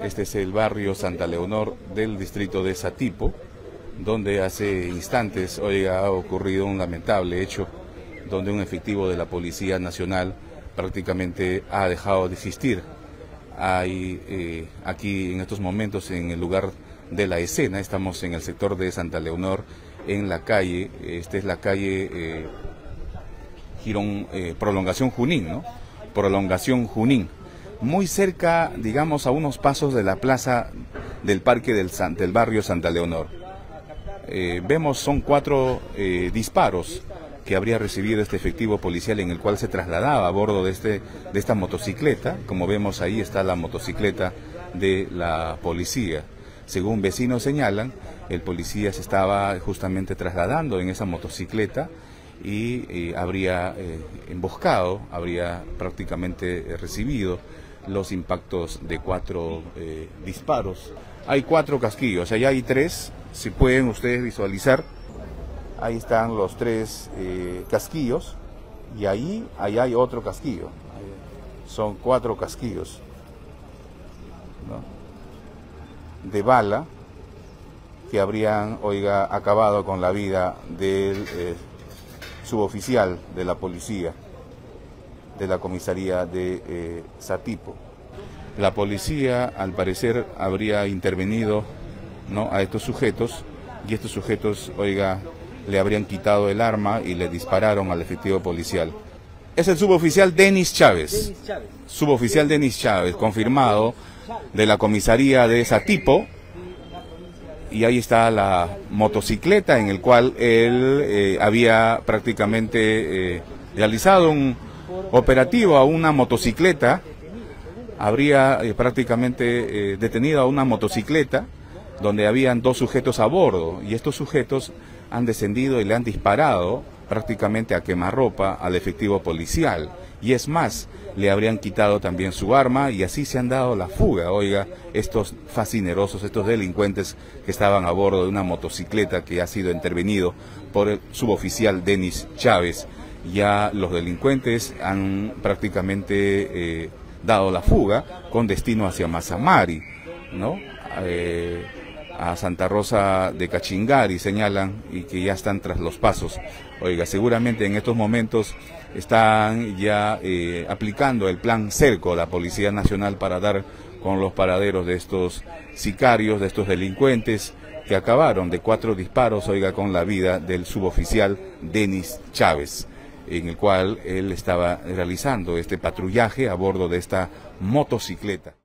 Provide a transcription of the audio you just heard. Este es el barrio Santa Leonor del distrito de Satipo, donde hace instantes ha ocurrido un lamentable hecho donde un efectivo de la Policía Nacional prácticamente ha dejado de existir. Hay aquí en estos momentos en el lugar de la escena, estamos en el sector de Santa Leonor, en la calle, esta es la calle Girón, Prolongación Junín, ¿no? Prolongación Junín. Muy cerca, digamos, a unos pasos de la plaza del parque del barrio Santa Leonor. Vemos, son 4 disparos que habría recibido este efectivo policial en el cual se trasladaba a bordo de esta motocicleta. Como vemos, ahí está la motocicleta de la policía. Según vecinos señalan, el policía se estaba justamente trasladando en esa motocicleta y habría emboscado, habría prácticamente recibido los impactos de 4 disparos. Hay 4 casquillos, allá hay 3, si pueden ustedes visualizar, ahí están los 3 casquillos y ahí, allá hay otro casquillo, son 4 casquillos, ¿no?, de bala que habrían, acabado con la vida del suboficial de la policía de la comisaría de Satipo. La policía, al parecer, habría intervenido, ¿no?, a estos sujetos y estos sujetos, le habrían quitado el arma y le dispararon al efectivo policial. Es el suboficial Denis Chávez, suboficial Denis Chávez, confirmado de la comisaría de Satipo, y ahí está la motocicleta en el cual él había prácticamente realizado un operativo a una motocicleta, habría prácticamente detenido a una motocicleta donde habían 2 sujetos a bordo, y estos sujetos han descendido y le han disparado prácticamente a quemarropa al efectivo policial, y es más, le habrían quitado también su arma y así se han dado la fuga, estos fascinerosos, estos delincuentes que estaban a bordo de una motocicleta que ha sido intervenido por el suboficial Denis Chávez. Ya los delincuentes han prácticamente dado la fuga con destino hacia Mazamari, ¿no?, a Santa Rosa de Cachingari señalan, y que ya están tras los pasos. Seguramente en estos momentos están ya aplicando el plan CERCO, la Policía Nacional, para dar con los paraderos de estos sicarios, de estos delincuentes que acabaron de 4 disparos, con la vida del suboficial Denis Chávez, en el cual él estaba realizando este patrullaje a bordo de esta motocicleta.